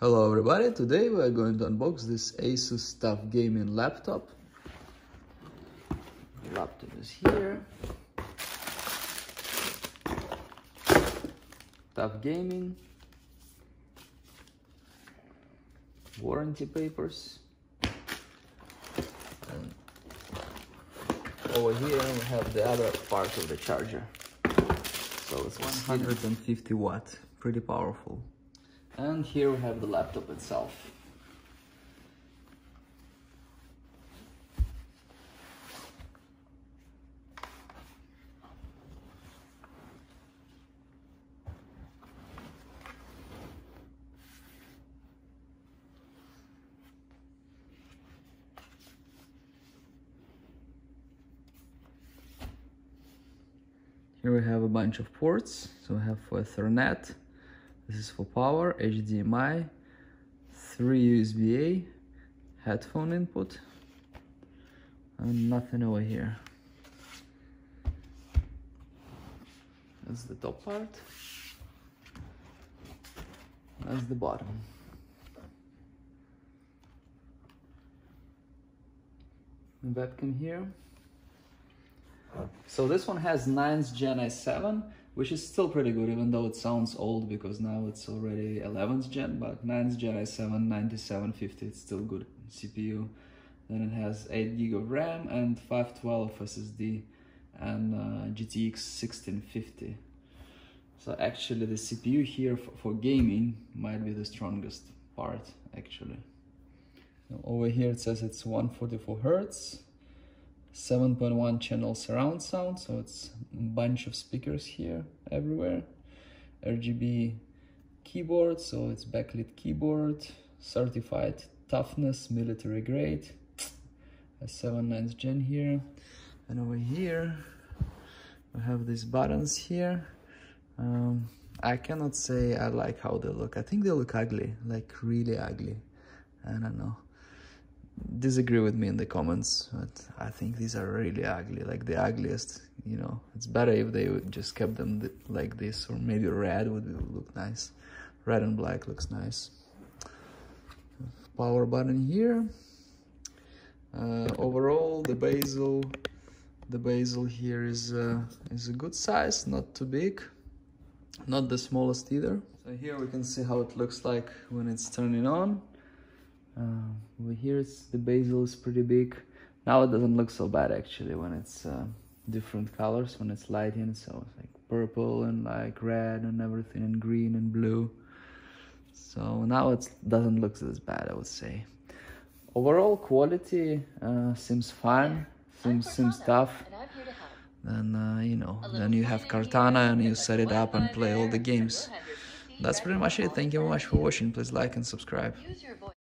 Hello everybody, today we are going to unbox this ASUS TUF gaming laptop. The laptop is here. TUF gaming. Warranty papers. And over here we have the other part of the charger. So it's 150 watt, pretty powerful. And here we have the laptop itself. Here we have a bunch of ports. So we have for Ethernet. This is for power, HDMI, 3 USB-A, headphone input, and nothing over here. That's the top part. That's the bottom. The webcam here. So this one has 9th Gen i7, which is still pretty good, even though it sounds old because now it's already 11th Gen, but 9th Gen i7 9750, it's still good CPU. Then it has 8GB of RAM and 512 SSD and GTX 1650. So actually the CPU here for gaming might be the strongest part actually. Now over here it says it's 144 Hz. 7.1 channel surround sound, so it's a bunch of speakers here everywhere. RGB keyboard, so it's backlit keyboard, certified toughness, military grade. i7 9th Gen here. And over here we have these buttons here. I cannot say I like how they look. I think they look ugly, like really ugly. I don't know. Disagree with me in the comments, but I think these are really ugly, like the ugliest, you know. It's better if they would just kept them like this, or maybe red would look nice. Red and black looks nice. Power button here. Overall the bezel here is a good size, not too big, not the smallest either. So here we can see how it looks like when it's turning on. Over here the bezel is pretty big. Now it doesn't look so bad actually when it's different colors, when it's lighting, so it's like purple and like red and everything, and green and blue. So now it doesn't look as bad, I would say. Overall quality seems fine, seems tough. Then you know, then you have Cortana and you set it up and play all the games. That's pretty much it. Thank you very much for watching. Please like and subscribe.